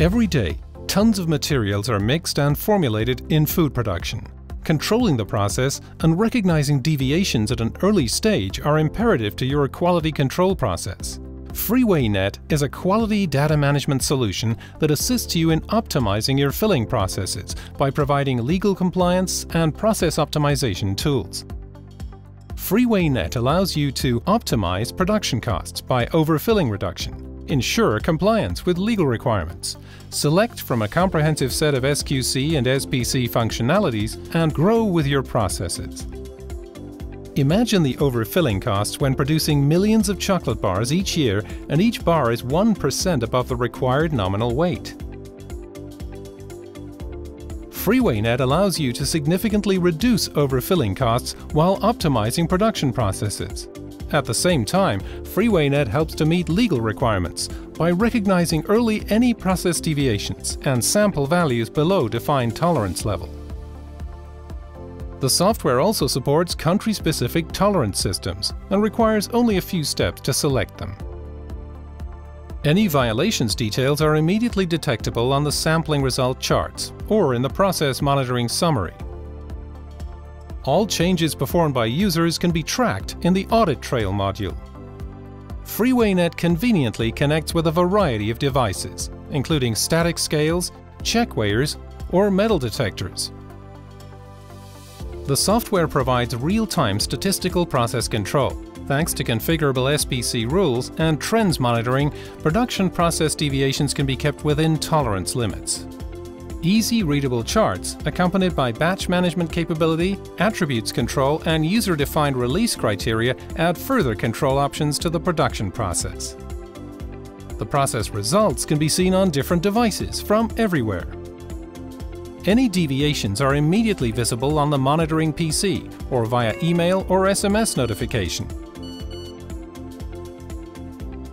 Every day, tons of materials are mixed and formulated in food production. Controlling the process and recognizing deviations at an early stage are imperative to your quality control process. FreeWeigh.Net is a quality data management solution that assists you in optimizing your filling processes by providing legal compliance and process optimization tools. FreeWeigh.Net allows you to optimize production costs by overfilling reduction, ensure compliance with legal requirements, select from a comprehensive set of SQC and SPC functionalities, and grow with your processes. Imagine the overfilling costs when producing millions of chocolate bars each year, and each bar is 1% above the required nominal weight. FreeWeigh.Net allows you to significantly reduce overfilling costs while optimizing production processes. At the same time, FreeWeigh.Net helps to meet legal requirements by recognizing early any process deviations and sample values below defined tolerance level. The software also supports country-specific tolerance systems and requires only a few steps to select them. Any violations details are immediately detectable on the sampling result charts or in the process monitoring summary. All changes performed by users can be tracked in the audit trail module. FreeWeigh.Net conveniently connects with a variety of devices, including static scales, check weighers, or metal detectors. The software provides real-time statistical process control. Thanks to configurable SPC rules and trends monitoring, production process deviations can be kept within tolerance limits. Easy readable charts, accompanied by batch management capability, attributes control, and user-defined release criteria add further control options to the production process. The process results can be seen on different devices from everywhere. Any deviations are immediately visible on the monitoring PC or via email or SMS notification.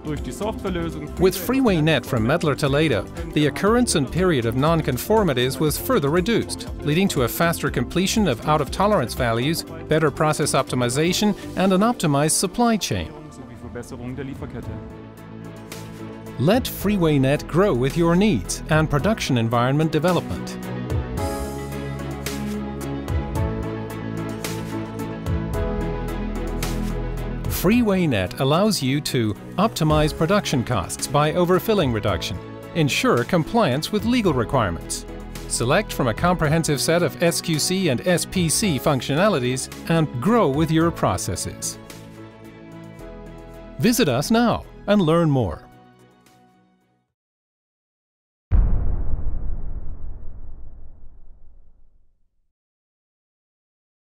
With FreeWeigh.Net from Mettler Toledo, the occurrence and period of non-conformities was further reduced, leading to a faster completion of out-of-tolerance values, better process optimization, and an optimized supply chain. Let FreeWeigh.Net grow with your needs and production environment development. FreeWeigh.Net allows you to optimize production costs by overfilling reduction, ensure compliance with legal requirements, select from a comprehensive set of SQC and SPC functionalities, and grow with your processes. Visit us now and learn more.